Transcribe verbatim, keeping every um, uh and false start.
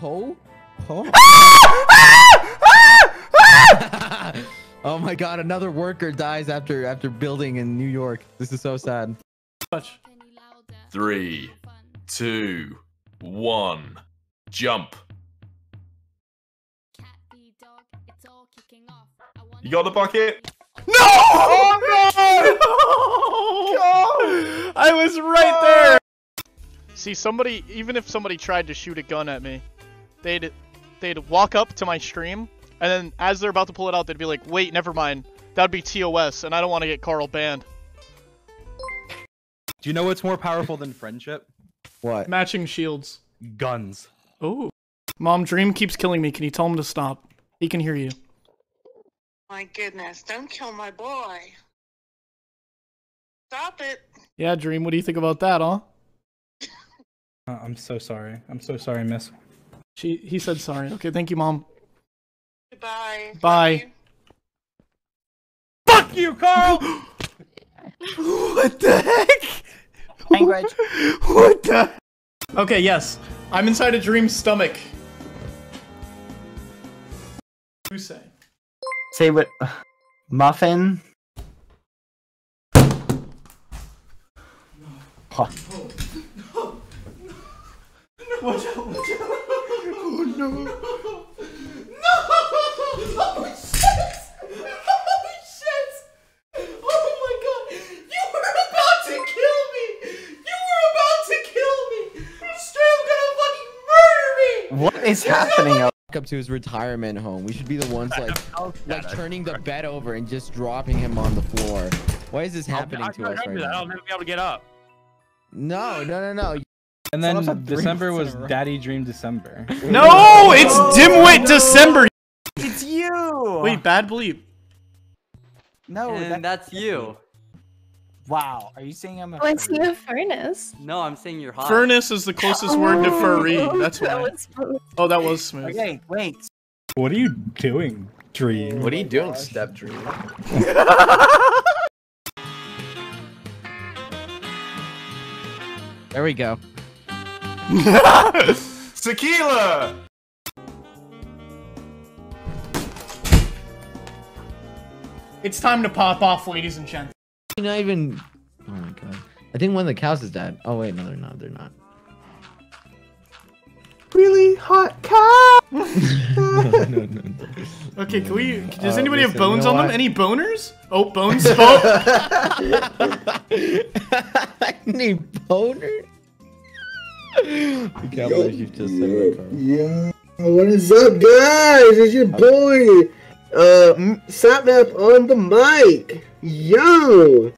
Ho? Ho? Oh my god, another worker dies after after building in New York. This is so sad. Touch. Three, two, one, jump. You got the bucket? No! Oh no! No! I was right there! See, somebody, even if somebody tried to shoot a gun at me, they'd, they'd walk up to my stream, and then as they're about to pull it out, they'd be like, wait, never mind. That'd be T O S, and I don't want to get Karl banned. Do you know what's more powerful than friendship? What? Matching shields. Guns. Ooh. Mom, Dream keeps killing me. Can you tell him to stop? He can hear you. My goodness, don't kill my boy. Stop it. Yeah, Dream, what do you think about that, huh? Uh, I'm so sorry. I'm so sorry, miss. She, he said sorry. Okay, thank you, Mom. Goodbye. Bye. Bye. Fuck you, Karl! What the heck? Language. What the? Okay, yes. I'm inside a Dream's stomach. Who say? Say what? Muffin? Huh. Watch out, watch out! Oh no! No! Oh shit! Oh shit! Oh my god! You were about to kill me! You were about to kill me! Straight up gonna fucking murder me! What is happening? Up to his retirement home. We should be the ones like, like turning the bed over and just dropping him on the floor. Why is this happening to us right now? I'll never be able to get up. No, no, no, no. And then December was Daddy Dream December. No, it's Dimwit December. It's you. Wait, Bad Bleep. No, and that's you. Wow, are you saying I'm a? Oh, it's you, Furnace. No, I'm saying you're hot. Furnace is the closest word to furry. That's why. That was smooth. Oh, that was smooth. Okay, wait. What are you doing, Dream? What are you doing, Step Dream? There we go. Tequila! It's time to pop off, ladies and gents. You're not even. Oh my god. I think one of the cows is dead. Oh wait, no, they're not. They're not. Really hot cow! no, no, no, no. Okay, no, can we. No, no. Does anybody uh, listen, have bones you know on what? them? Any boners? Oh, bones. Any boners? I can't believe you just said that, Karl. Yeah. What is up, guys? It's your boy, uh, SatMap on the mic. Yo!